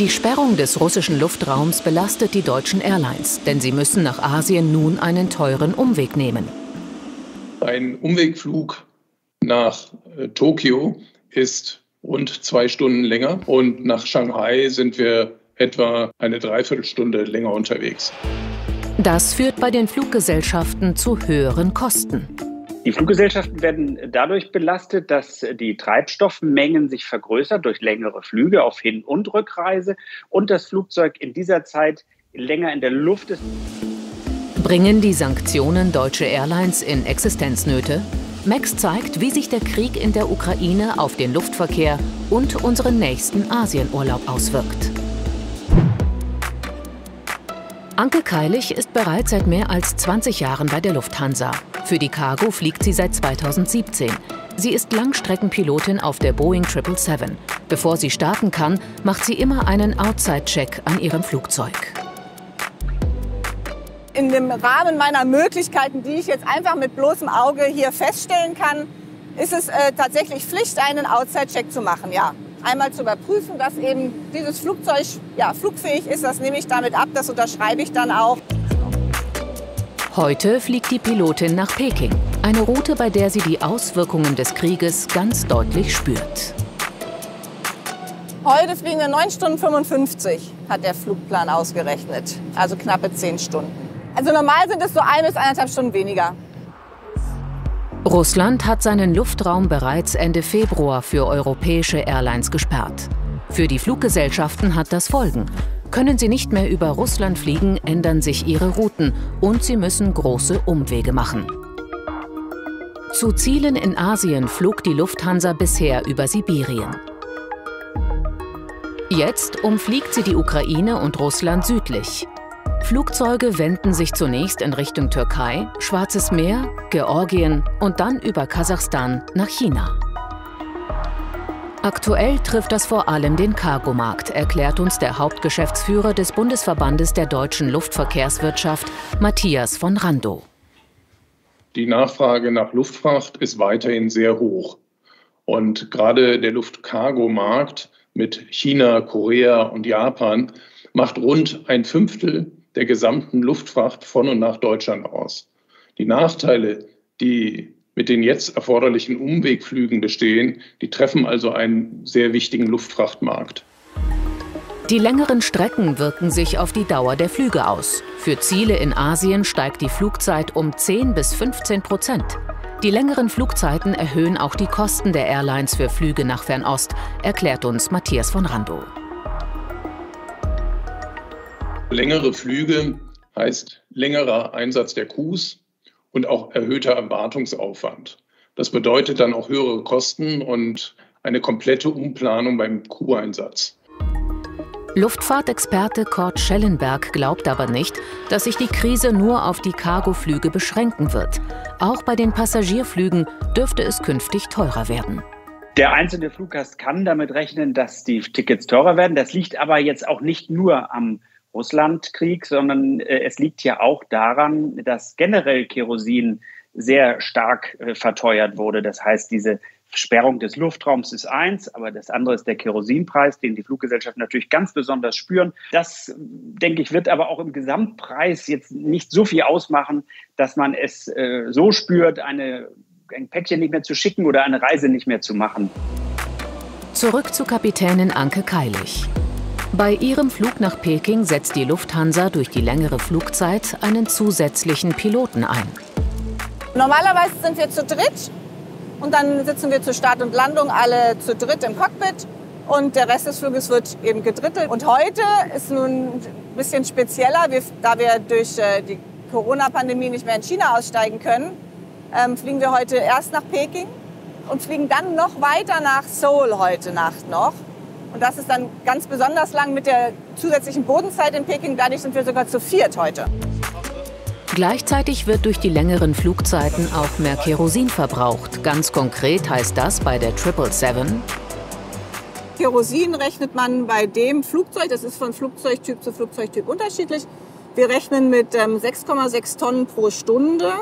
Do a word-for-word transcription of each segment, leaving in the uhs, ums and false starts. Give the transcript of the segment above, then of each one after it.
Die Sperrung des russischen Luftraums belastet die deutschen Airlines, denn sie müssen nach Asien nun einen teuren Umweg nehmen. Ein Umwegflug nach äh, Tokio ist rund zwei Stunden länger und nach Shanghai sind wir etwa eine Dreiviertelstunde länger unterwegs. Das führt bei den Fluggesellschaften zu höheren Kosten. Die Fluggesellschaften werden dadurch belastet, dass die Treibstoffmengen sich vergrößern durch längere Flüge auf Hin- und Rückreise und das Flugzeug in dieser Zeit länger in der Luft ist. Bringen die Sanktionen deutsche Airlines in Existenznöte? Max zeigt, wie sich der Krieg in der Ukraine auf den Luftverkehr und unseren nächsten Asienurlaub auswirkt. Anke Keilich ist bereits seit mehr als zwanzig Jahren bei der Lufthansa. Für die Cargo fliegt sie seit zweitausendsiebzehn. Sie ist Langstreckenpilotin auf der Boeing sieben sieben sieben. Bevor sie starten kann, macht sie immer einen Outside-Check an ihrem Flugzeug. In dem Rahmen meiner Möglichkeiten, die ich jetzt einfach mit bloßem Auge hier feststellen kann, ist es äh, tatsächlich Pflicht, einen Outside-Check zu machen, ja. Einmal zu überprüfen, dass eben dieses Flugzeug ja, flugfähig ist, das nehme ich damit ab, das unterschreibe ich dann auch. Heute fliegt die Pilotin nach Peking, eine Route, bei der sie die Auswirkungen des Krieges ganz deutlich spürt. Heute fliegen wir neun Stunden fünfundfünfzig, hat der Flugplan ausgerechnet, also knappe zehn Stunden. Also normal sind es so ein bis eineinhalb Stunden weniger. Russland hat seinen Luftraum bereits Ende Februar für europäische Airlines gesperrt. Für die Fluggesellschaften hat das Folgen. Können sie nicht mehr über Russland fliegen, ändern sich ihre Routen und sie müssen große Umwege machen. Zu Zielen in Asien flog die Lufthansa bisher über Sibirien. Jetzt umfliegt sie die Ukraine und Russland südlich. Flugzeuge wenden sich zunächst in Richtung Türkei, Schwarzes Meer, Georgien und dann über Kasachstan nach China. Aktuell trifft das vor allem den Cargomarkt, erklärt uns der Hauptgeschäftsführer des Bundesverbandes der deutschen Luftverkehrswirtschaft, Matthias von Randow. Die Nachfrage nach Luftfracht ist weiterhin sehr hoch. Und gerade der Luftcargomarkt mit China, Korea und Japan macht rund ein Fünftel der gesamten Luftfracht von und nach Deutschland aus. Die Nachteile, die mit den jetzt erforderlichen Umwegflügen bestehen, die treffen also einen sehr wichtigen Luftfrachtmarkt. Die längeren Strecken wirken sich auf die Dauer der Flüge aus. Für Ziele in Asien steigt die Flugzeit um zehn bis fünfzehn Prozent. Die längeren Flugzeiten erhöhen auch die Kosten der Airlines für Flüge nach Fernost, erklärt uns Matthias von Randow. Längere Flüge heißt längerer Einsatz der Crews und auch erhöhter Erwartungsaufwand. Das bedeutet dann auch höhere Kosten und eine komplette Umplanung beim Crew-Einsatz. Luftfahrtexperte Kurt Schellenberg glaubt aber nicht, dass sich die Krise nur auf die Cargoflüge beschränken wird. Auch bei den Passagierflügen dürfte es künftig teurer werden. Der einzelne Fluggast kann damit rechnen, dass die Tickets teurer werden. Das liegt aber jetzt auch nicht nur am Russlandkrieg, sondern äh, es liegt ja auch daran, dass generell Kerosin sehr stark äh, verteuert wurde. Das heißt, diese Sperrung des Luftraums ist eins, aber das andere ist der Kerosinpreis, den die Fluggesellschaften natürlich ganz besonders spüren. Das, denke ich, wird aber auch im Gesamtpreis jetzt nicht so viel ausmachen, dass man es äh, so spürt, eine, ein Päckchen nicht mehr zu schicken oder eine Reise nicht mehr zu machen. Zurück zu Kapitänin Anke Keilich. Bei ihrem Flug nach Peking setzt die Lufthansa durch die längere Flugzeit einen zusätzlichen Piloten ein. Normalerweise sind wir zu dritt und dann sitzen wir zu Start und Landung alle zu dritt im Cockpit und der Rest des Fluges wird eben gedrittelt. Und heute ist nun ein bisschen spezieller, da wir durch die Corona-Pandemie nicht mehr in China aussteigen können, fliegen wir heute erst nach Peking und fliegen dann noch weiter nach Seoul heute Nacht noch. Und das ist dann ganz besonders lang mit der zusätzlichen Bodenzeit in Peking. Dadurch sind wir sogar zu viert heute. Gleichzeitig wird durch die längeren Flugzeiten auch mehr Kerosin verbraucht. Ganz konkret heißt das bei der sieben sieben sieben. Kerosin rechnet man bei dem Flugzeug, das ist von Flugzeugtyp zu Flugzeugtyp unterschiedlich. Wir rechnen mit sechs Komma sechs Tonnen pro Stunde.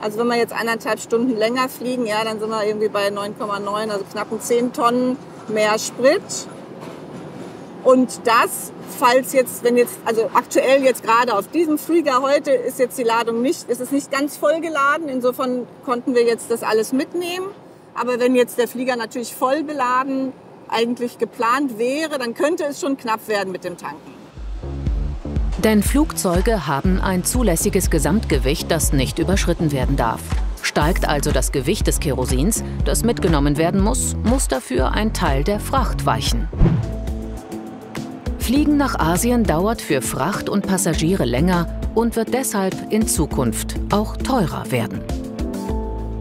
Also wenn wir jetzt eineinhalb Stunden länger fliegen, ja, dann sind wir irgendwie bei neun Komma neun, also knapp zehn Tonnen mehr Sprit. Und das, falls jetzt, wenn jetzt, also aktuell jetzt gerade auf diesem Flieger heute ist jetzt die Ladung nicht, ist es nicht ganz voll geladen. Insofern konnten wir jetzt das alles mitnehmen. Aber wenn jetzt der Flieger natürlich voll beladen eigentlich geplant wäre, dann könnte es schon knapp werden mit dem Tanken. Denn Flugzeuge haben ein zulässiges Gesamtgewicht, das nicht überschritten werden darf. Steigt also das Gewicht des Kerosins, das mitgenommen werden muss, muss dafür ein Teil der Fracht weichen. Fliegen nach Asien dauert für Fracht und Passagiere länger und wird deshalb in Zukunft auch teurer werden.